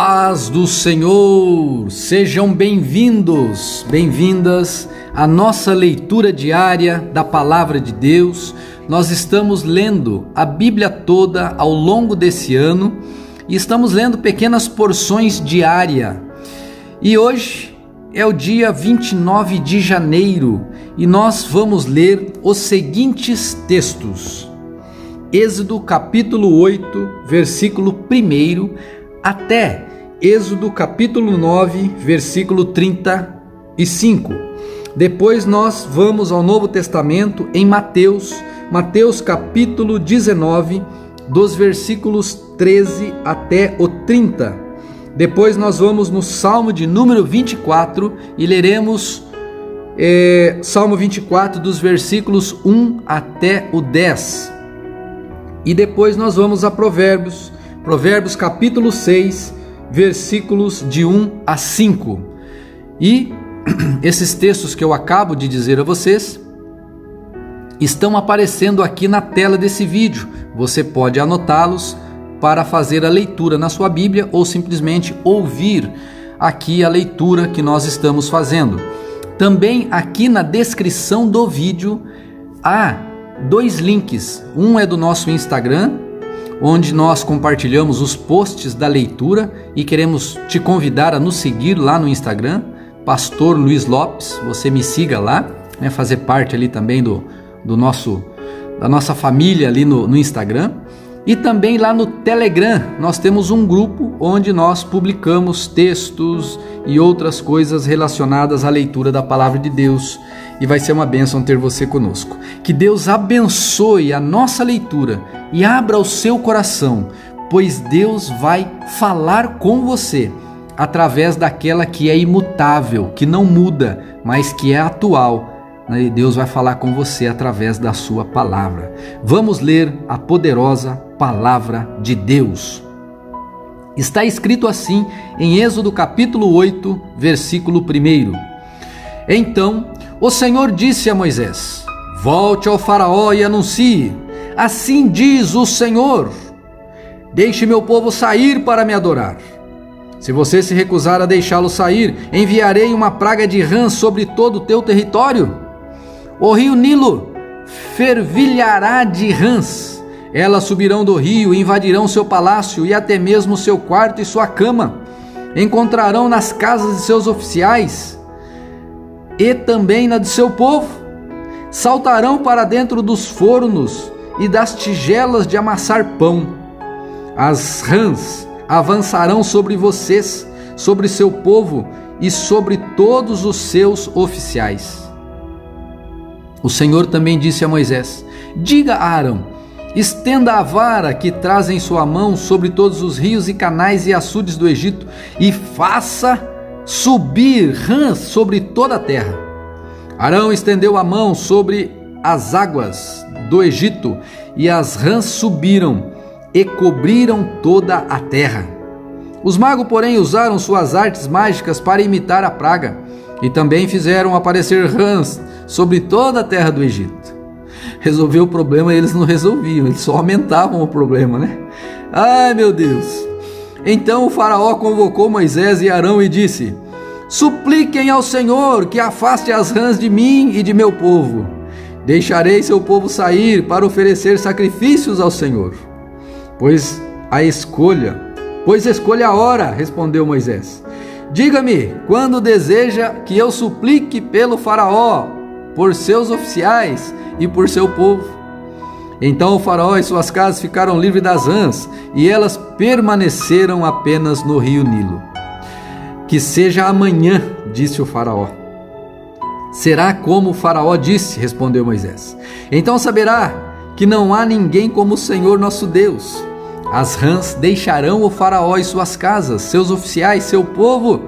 paz do Senhor, sejam bem-vindos, bem-vindas à nossa leitura diária da Palavra de Deus. Nós estamos lendo a Bíblia toda ao longo desse ano e estamos lendo pequenas porções diária. E hoje é o dia 29 de janeiro e nós vamos ler os seguintes textos. Êxodo capítulo 8, versículo 1 até Êxodo capítulo 9, versículo 35. Depois nós vamos ao Novo Testamento em Mateus capítulo 19, dos versículos 13 até o 30. Depois nós vamos no Salmo de número 24 e leremos Salmo 24 dos versículos 1 até o 10. E depois nós vamos a Provérbios capítulo 6, versículos de 1 a 5. E esses textos que eu acabo de dizer a vocês estão aparecendo aqui na tela desse vídeo. Você pode anotá-los para fazer a leitura na sua Bíblia ou simplesmente ouvir aqui a leitura que nós estamos fazendo. Também aqui na descrição do vídeo há 2 links, um é do nosso Instagram, onde nós compartilhamos os posts da leitura e queremos te convidar a nos seguir lá no Instagram, Pastor Luiz Lopes, você me siga lá, né, fazer parte ali também da nossa família ali no Instagram. E também lá no Telegram, nós temos um grupo onde nós publicamos textos e outras coisas relacionadas à leitura da Palavra de Deus. E vai ser uma bênção ter você conosco. Que Deus abençoe a nossa leitura e abra o seu coração, pois Deus vai falar com você através daquela que é imutável, que não muda, mas que é atual. E Deus vai falar com você através da sua palavra. Vamos ler a poderosa palavra de Deus. Está escrito assim em Êxodo capítulo 8, versículo 1. Então o Senhor disse a Moisés: volte ao faraó e anuncie, assim diz o Senhor, deixe meu povo sair para me adorar. Se você se recusar a deixá-lo sair, enviarei uma praga de rã sobre todo o teu território. O rio Nilo fervilhará de rãs, elas subirão do rio e invadirão seu palácio e até mesmo seu quarto e sua cama, encontrarão nas casas de seus oficiais e também na de seu povo, saltarão para dentro dos fornos e das tigelas de amassar pão, as rãs avançarão sobre vocês, sobre seu povo e sobre todos os seus oficiais. O Senhor também disse a Moisés: diga a Arão, estenda a vara que traz em sua mão sobre todos os rios e canais e açudes do Egito e faça subir rãs sobre toda a terra. Arão estendeu a mão sobre as águas do Egito e as rãs subiram e cobriram toda a terra. Os magos, porém, usaram suas artes mágicas para imitar a praga e também fizeram aparecer rãs sobre toda a terra do Egito. Resolveu o problema, eles não resolviam, eles só aumentavam o problema, né? Ai, meu Deus! Então o faraó convocou Moisés e Arão e disse: supliquem ao Senhor que afaste as rãs de mim e de meu povo. Deixarei seu povo sair para oferecer sacrifícios ao Senhor. Pois escolha a hora, respondeu Moisés. Diga-me quando deseja que eu suplique pelo faraó, por seus oficiais e por seu povo. Então o faraó e suas casas ficaram livres das rãs, e elas permaneceram apenas no rio Nilo. Que seja amanhã, disse o faraó. Será como o faraó disse, respondeu Moisés. Então saberá que não há ninguém como o Senhor nosso Deus. As rãs deixarão o faraó e suas casas, seus oficiais, seu povo,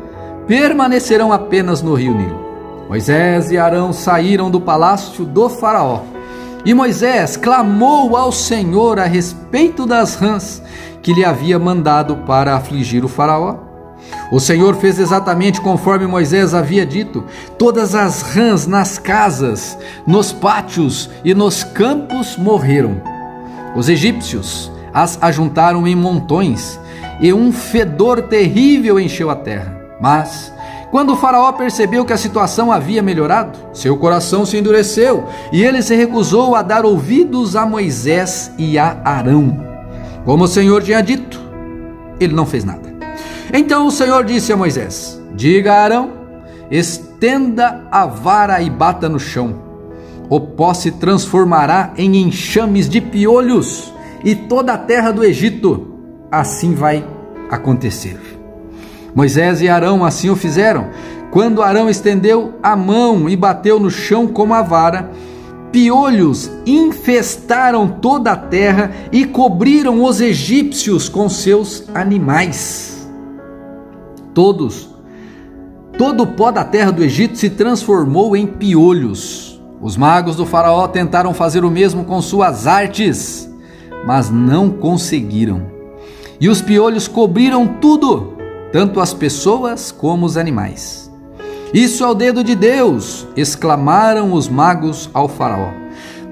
permanecerão apenas no rio Nilo. Moisés e Arão saíram do palácio do faraó. E Moisés clamou ao Senhor a respeito das rãs que lhe havia mandado para afligir o faraó. O Senhor fez exatamente conforme Moisés havia dito. Todas as rãs nas casas, nos pátios e nos campos morreram. Os egípcios as ajuntaram em montões e um fedor terrível encheu a terra. Mas, quando o faraó percebeu que a situação havia melhorado, seu coração se endureceu e ele se recusou a dar ouvidos a Moisés e a Arão. Como o Senhor tinha dito, ele não fez nada. Então o Senhor disse a Moisés: diga a Arão, estenda a vara e bata no chão. O pó se transformará em enxames de piolhos e toda a terra do Egito. Assim vai acontecer. Moisés e Arão assim o fizeram. Quando Arão estendeu a mão e bateu no chão com a vara, piolhos infestaram toda a terra e cobriram os egípcios com seus animais. Todo o pó da terra do Egito se transformou em piolhos. Os magos do faraó tentaram fazer o mesmo com suas artes, mas não conseguiram. E os piolhos cobriram tudo, tanto as pessoas como os animais. Isso é o dedo de Deus, exclamaram os magos ao faraó.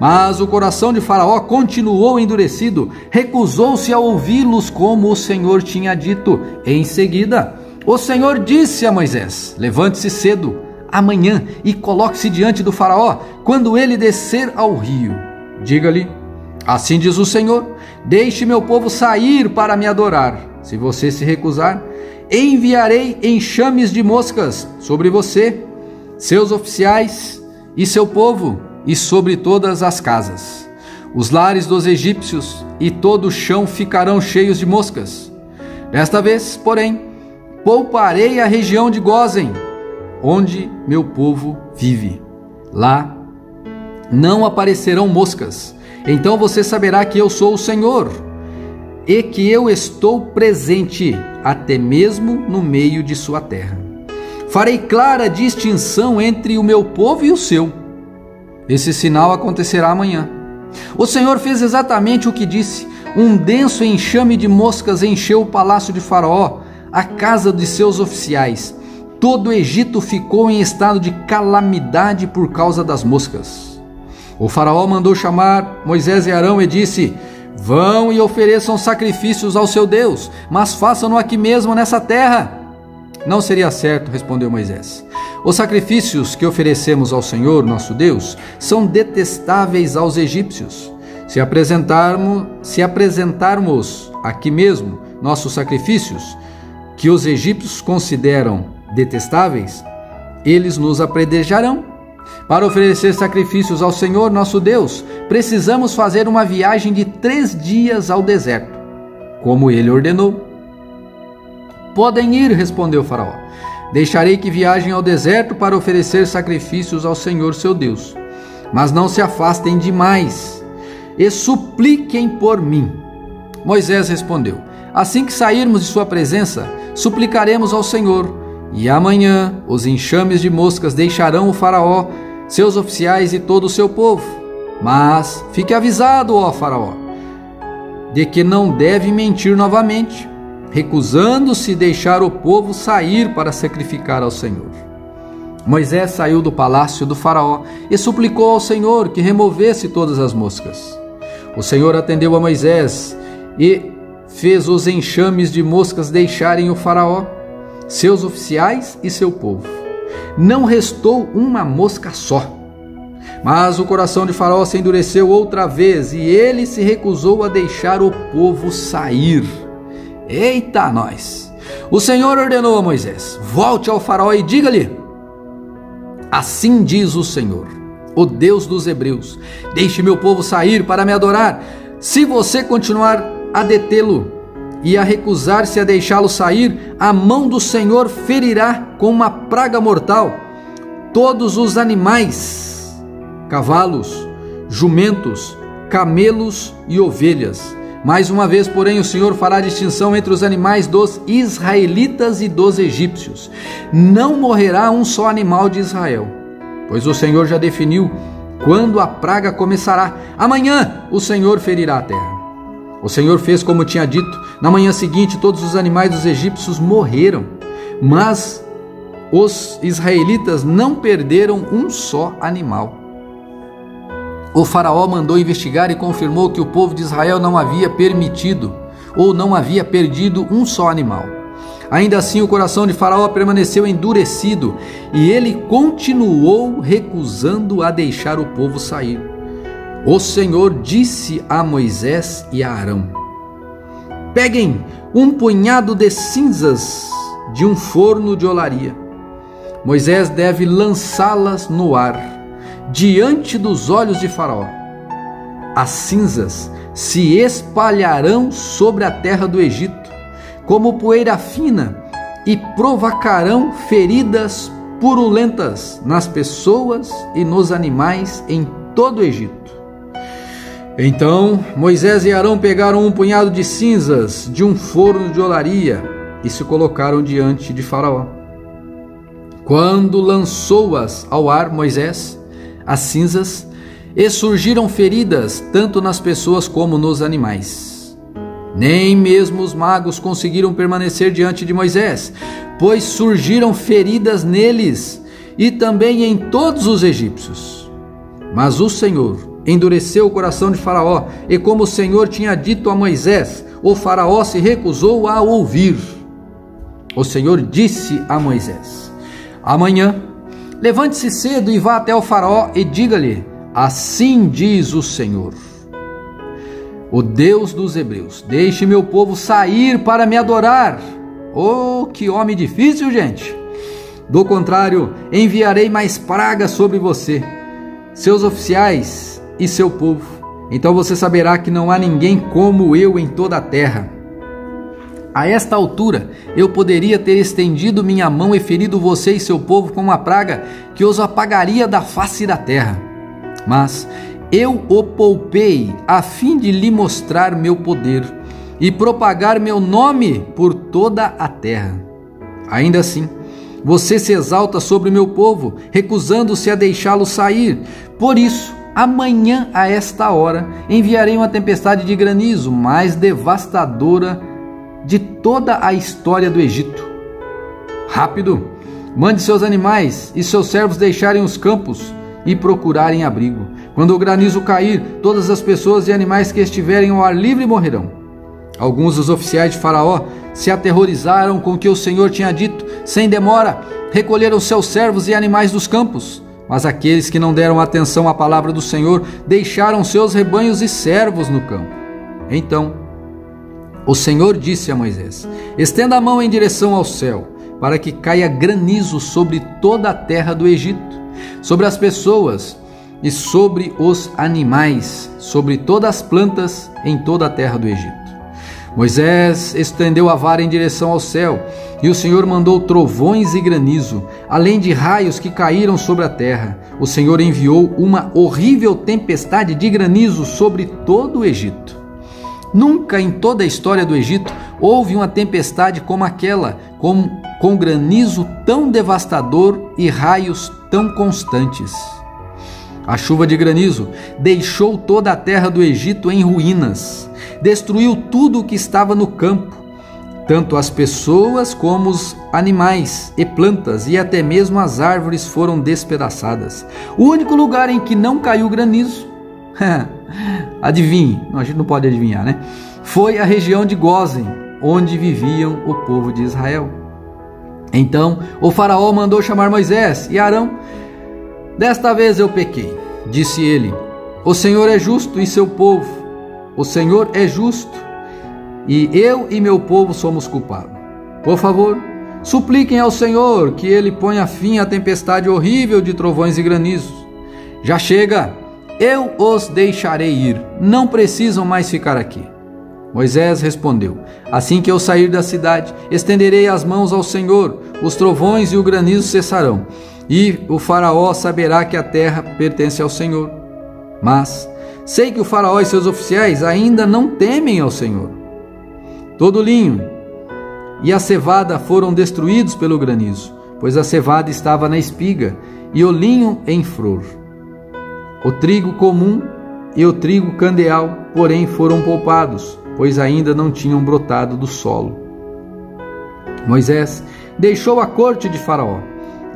Mas o coração de faraó continuou endurecido, recusou-se a ouvi-los como o Senhor tinha dito. Em seguida, o Senhor disse a Moisés: levante-se cedo amanhã e coloque-se diante do faraó quando ele descer ao rio. Diga-lhe: assim diz o Senhor, deixe meu povo sair para me adorar. Se você se recusar, enviarei enxames de moscas sobre você, seus oficiais e seu povo, e sobre todas as casas. Os lares dos egípcios e todo o chão ficarão cheios de moscas. Desta vez, porém, pouparei a região de Gósen, onde meu povo vive. Lá não aparecerão moscas. Então você saberá que eu sou o Senhor e que eu estou presente até mesmo no meio de sua terra. Farei clara distinção entre o meu povo e o seu. Esse sinal acontecerá amanhã. O Senhor fez exatamente o que disse. Um denso enxame de moscas encheu o palácio de Faraó, a casa de seus oficiais. Todo o Egito ficou em estado de calamidade por causa das moscas. O faraó mandou chamar Moisés e Arão e disse: vão e ofereçam sacrifícios ao seu Deus, mas façam-no aqui mesmo nessa terra. Não seria certo, respondeu Moisés. Os sacrifícios que oferecemos ao Senhor, nosso Deus, são detestáveis aos egípcios. Se apresentarmos aqui mesmo nossos sacrifícios, que os egípcios consideram detestáveis, eles nos apredejarão. Para oferecer sacrifícios ao Senhor nosso Deus, precisamos fazer uma viagem de 3 dias ao deserto, como ele ordenou. Podem ir, respondeu o faraó. Deixarei que viajem ao deserto para oferecer sacrifícios ao Senhor seu Deus, mas não se afastem demais e supliquem por mim. Moisés respondeu: assim que sairmos de sua presença, suplicaremos ao Senhor. E amanhã os enxames de moscas deixarão o faraó, seus oficiais e todo o seu povo. Mas fique avisado, ó faraó, de que não deve mentir novamente, recusando-se deixar o povo sair para sacrificar ao Senhor. Moisés saiu do palácio do faraó e suplicou ao Senhor que removesse todas as moscas. O Senhor atendeu a Moisés e fez os enxames de moscas deixarem o faraó, seus oficiais e seu povo. Não restou uma mosca só. Mas o coração de Faraó se endureceu outra vez e ele se recusou a deixar o povo sair. Eita nós! O Senhor ordenou a Moisés: volte ao Faraó e diga-lhe: assim diz o Senhor, o Deus dos Hebreus, deixe meu povo sair para me adorar. Se você continuar a detê-lo e a recusar-se a deixá-lo sair, a mão do Senhor ferirá com uma praga mortal todos os animais, cavalos, jumentos, camelos e ovelhas. Mais uma vez, porém, o Senhor fará distinção entre os animais dos israelitas e dos egípcios. Não morrerá um só animal de Israel, pois o Senhor já definiu quando a praga começará. Amanhã o Senhor ferirá a terra. O Senhor fez como tinha dito. Na manhã seguinte, todos os animais dos egípcios morreram, mas os israelitas não perderam um só animal. O faraó mandou investigar e confirmou que o povo de Israel não havia permitido ou não havia perdido um só animal. Ainda assim, o coração de Faraó permaneceu endurecido e ele continuou recusando a deixar o povo sair. O Senhor disse a Moisés e a Arão: peguem um punhado de cinzas de um forno de olaria. Moisés deve lançá-las no ar, diante dos olhos de Faraó. As cinzas se espalharão sobre a terra do Egito, como poeira fina, e provocarão feridas purulentas nas pessoas e nos animais em todo o Egito. Então Moisés e Arão pegaram um punhado de cinzas de um forno de olaria e se colocaram diante de Faraó. Quando lançou-as ao ar Moisés, as cinzas, e surgiram feridas tanto nas pessoas como nos animais. Nem mesmo os magos conseguiram permanecer diante de Moisés, pois surgiram feridas neles e também em todos os egípcios. Mas o Senhor endureceu o coração de Faraó, e como o Senhor tinha dito a Moisés, o Faraó se recusou a ouvir. O Senhor disse a Moisés: amanhã, levante-se cedo e vá até o Faraó e diga-lhe: assim diz o Senhor, o Deus dos Hebreus, deixe meu povo sair para me adorar. Oh, que homem difícil, gente! Do contrário, enviarei mais pragas sobre você, seus oficiais e seu povo. Então você saberá que não há ninguém como eu em toda a terra. A esta altura, eu poderia ter estendido minha mão e ferido você e seu povo com uma praga que os apagaria da face da terra. Mas eu o poupei a fim de lhe mostrar meu poder e propagar meu nome por toda a terra. Ainda assim, você se exalta sobre meu povo, recusando-se a deixá-lo sair. Por isso, amanhã a esta hora, enviarei uma tempestade de granizo mais devastadora de toda a história do Egito. Rápido, mande seus animais e seus servos deixarem os campos e procurarem abrigo. Quando o granizo cair, todas as pessoas e animais que estiverem ao ar livre morrerão. Alguns dos oficiais de Faraó se aterrorizaram com o que o Senhor tinha dito. Sem demora, recolheram seus servos e animais dos campos. Mas aqueles que não deram atenção à palavra do Senhor deixaram seus rebanhos e servos no campo. Então o Senhor disse a Moisés: estenda a mão em direção ao céu, para que caia granizo sobre toda a terra do Egito, sobre as pessoas e sobre os animais, sobre todas as plantas em toda a terra do Egito. Moisés estendeu a vara em direção ao céu, e o Senhor mandou trovões e granizo, além de raios que caíram sobre a terra. O Senhor enviou uma horrível tempestade de granizo sobre todo o Egito. Nunca em toda a história do Egito houve uma tempestade como aquela, com granizo tão devastador e raios tão constantes. A chuva de granizo deixou toda a terra do Egito em ruínas, destruiu tudo o que estava no campo, tanto as pessoas como os animais e plantas, e até mesmo as árvores foram despedaçadas. O único lugar em que não caiu granizo adivinhe, a gente não pode adivinhar, né? Foi a região de Gósen, onde viviam o povo de Israel. Então o Faraó mandou chamar Moisés e Arão. Desta vez eu pequei, disse ele. O Senhor é justo e seu povo. O Senhor é justo e eu e meu povo somos culpados. Por favor, supliquem ao Senhor que ele ponha fim à tempestade horrível de trovões e granizos. Já chega! Eu os deixarei ir, não precisam mais ficar aqui. Moisés respondeu: assim que eu sair da cidade, estenderei as mãos ao Senhor, os trovões e o granizo cessarão, e o Faraó saberá que a terra pertence ao Senhor. Mas sei que o Faraó e seus oficiais ainda não temem ao Senhor. Todo o linho e a cevada foram destruídos pelo granizo, pois a cevada estava na espiga e o linho em flor. O trigo comum e o trigo candeal, porém, foram poupados, pois ainda não tinham brotado do solo. Moisés deixou a corte de Faraó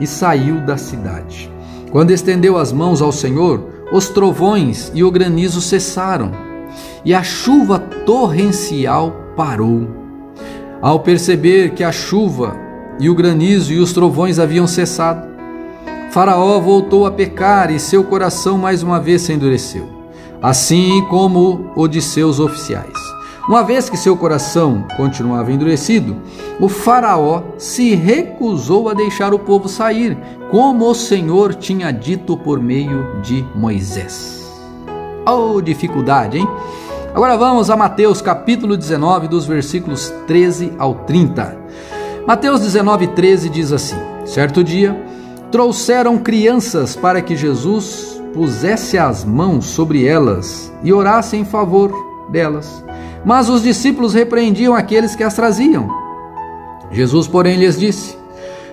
e saiu da cidade. Quando estendeu as mãos ao Senhor, os trovões e o granizo cessaram, e a chuva torrencial parou. Ao perceber que a chuva e o granizo e os trovões haviam cessado, Faraó voltou a pecar e seu coração mais uma vez se endureceu, assim como o de seus oficiais. Uma vez que seu coração continuava endurecido, o Faraó se recusou a deixar o povo sair, como o Senhor tinha dito por meio de Moisés. Oh, dificuldade, hein? Agora vamos a Mateus capítulo 19, dos versículos 13 ao 30. Mateus 19, 13 diz assim: certo dia, trouxeram crianças para que Jesus pusesse as mãos sobre elas e orasse em favor delas. Mas os discípulos repreendiam aqueles que as traziam. Jesus, porém, lhes disse: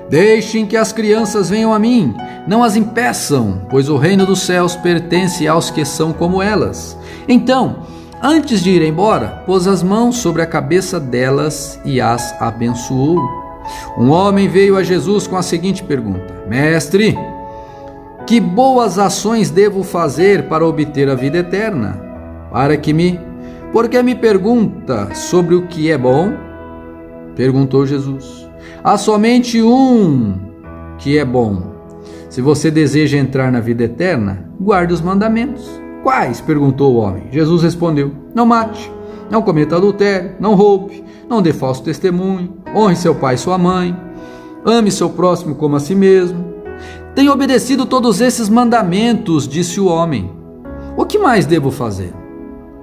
deixem que as crianças venham a mim, não as impeçam, pois o reino dos céus pertence aos que são como elas. Então, antes de ir embora, pôs as mãos sobre a cabeça delas e as abençoou. Um homem veio a Jesus com a seguinte pergunta: mestre, que boas ações devo fazer para obter a vida eterna? Porque me pergunta sobre o que é bom? Perguntou Jesus. Há somente um que é bom. Se você deseja entrar na vida eterna, guarde os mandamentos. Quais? Perguntou o homem. Jesus respondeu: não mate, não cometa adultério, não roube, não dê falso testemunho, honre seu pai e sua mãe, ame seu próximo como a si mesmo. Tenho obedecido todos esses mandamentos, disse o homem. O que mais devo fazer?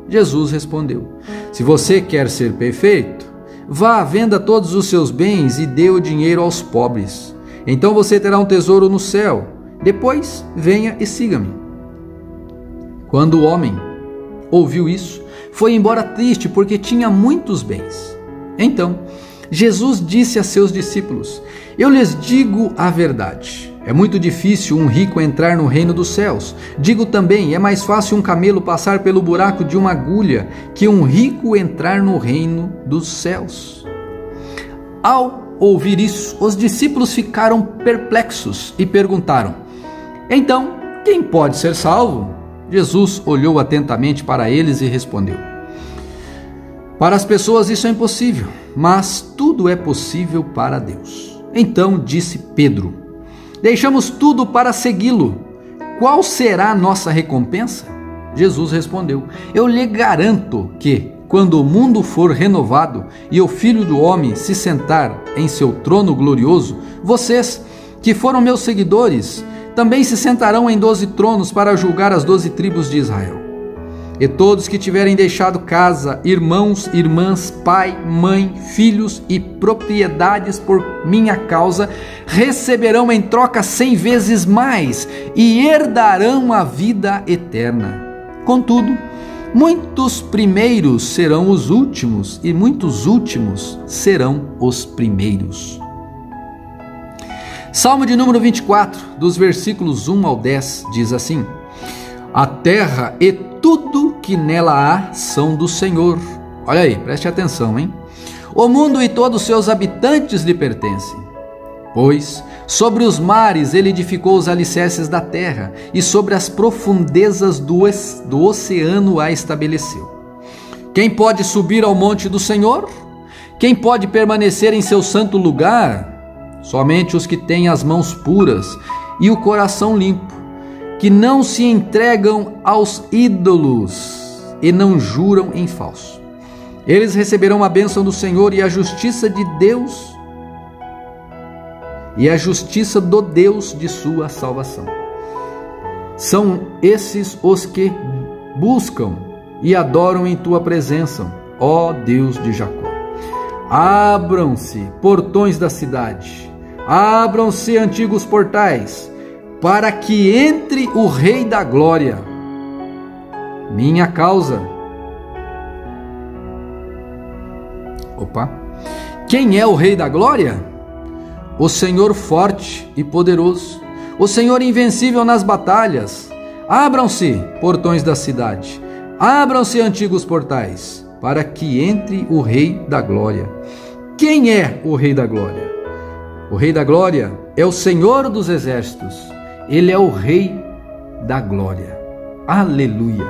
Jesus respondeu: se você quer ser perfeito, vá, venda todos os seus bens e dê o dinheiro aos pobres. Então você terá um tesouro no céu. Depois, venha e siga-me. Quando o homem ouviu isso, foi embora triste, porque tinha muitos bens. Então, Jesus disse a seus discípulos: eu lhes digo a verdade. É muito difícil um rico entrar no reino dos céus. Digo também, é mais fácil um camelo passar pelo buraco de uma agulha que um rico entrar no reino dos céus. Ao ouvir isso, os discípulos ficaram perplexos e perguntaram: então, quem pode ser salvo? Jesus olhou atentamente para eles e respondeu: para as pessoas isso é impossível, mas tudo é possível para Deus. Então disse Pedro: deixamos tudo para segui-lo. Qual será a nossa recompensa? Jesus respondeu: eu lhe garanto que, quando o mundo for renovado e o Filho do Homem se sentar em seu trono glorioso, vocês, que foram meus seguidores, também se sentarão em 12 tronos para julgar as 12 tribos de Israel. E todos que tiverem deixado casa, irmãos, irmãs, pai, mãe, filhos e propriedades por minha causa, receberão em troca 100 vezes mais e herdarão a vida eterna. Contudo, muitos primeiros serão os últimos e muitos últimos serão os primeiros. Salmo de número 24, dos versículos 1 ao 10, diz assim: a terra e tudo que nela há são do Senhor. Olha aí, preste atenção, hein? O mundo e todos seus habitantes lhe pertencem. Pois sobre os mares ele edificou os alicerces da terra, e sobre as profundezas do oceano a estabeleceu. Quem pode subir ao monte do Senhor? Quem pode permanecer em seu santo lugar? Somente os que têm as mãos puras e o coração limpo, que não se entregam aos ídolos e não juram em falso. Eles receberão a bênção do Senhor e a justiça de Deus, e a justiça do Deus de sua salvação. São esses os que buscam e adoram em tua presença, ó Deus de Jacó. Abram-se portões da cidade, abram-se antigos portais, para que entre o Rei da Glória. Quem é o Rei da Glória? O Senhor forte e poderoso, o Senhor invencível nas batalhas. Abram-se portões da cidade, abram-se antigos portais, para que entre o Rei da Glória. Quem é o Rei da Glória? O Rei da Glória é o Senhor dos Exércitos. Ele é o Rei da Glória. Aleluia!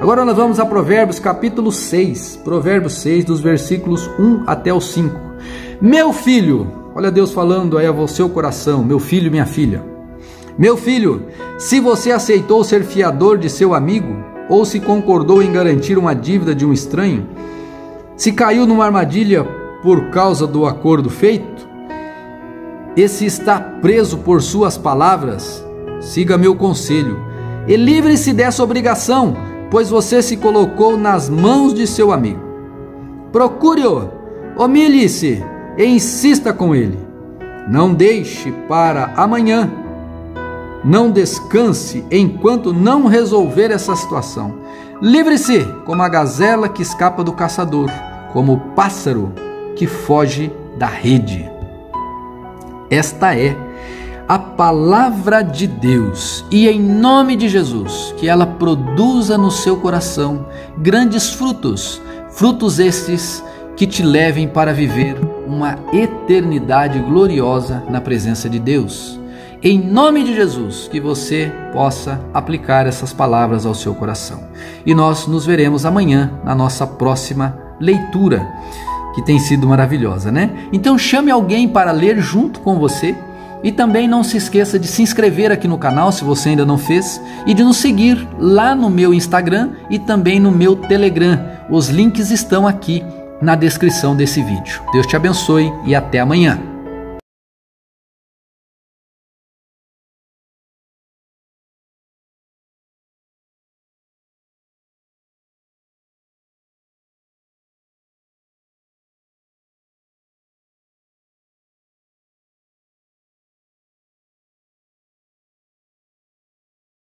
Agora nós vamos a Provérbios capítulo 6, Provérbios 6, dos versículos 1 até o 5. Meu filho, olha Deus falando aí ao seu coração, meu filho, minha filha. Meu filho, se você aceitou ser fiador de seu amigo, ou se concordou em garantir uma dívida de um estranho, se caiu numa armadilha por causa do acordo feito, esse está preso por suas palavras, siga meu conselho, e livre-se dessa obrigação, pois você se colocou nas mãos de seu amigo. Procure-o, humilhe-se e insista com ele. Não deixe para amanhã, não descanse enquanto não resolver essa situação. Livre-se como a gazela que escapa do caçador, como o pássaro que foge da rede. Esta é a palavra de Deus, e em nome de Jesus, que ela produza no seu coração grandes frutos, frutos estes que te levem para viver uma eternidade gloriosa na presença de Deus. Em nome de Jesus, que você possa aplicar essas palavras ao seu coração. E nós nos veremos amanhã na nossa próxima leitura, que tem sido maravilhosa, né? Então chame alguém para ler junto com você e também não se esqueça de se inscrever aqui no canal, se você ainda não fez, e de nos seguir lá no meu Instagram e também no meu Telegram. Os links estão aqui na descrição desse vídeo. Deus te abençoe e até amanhã.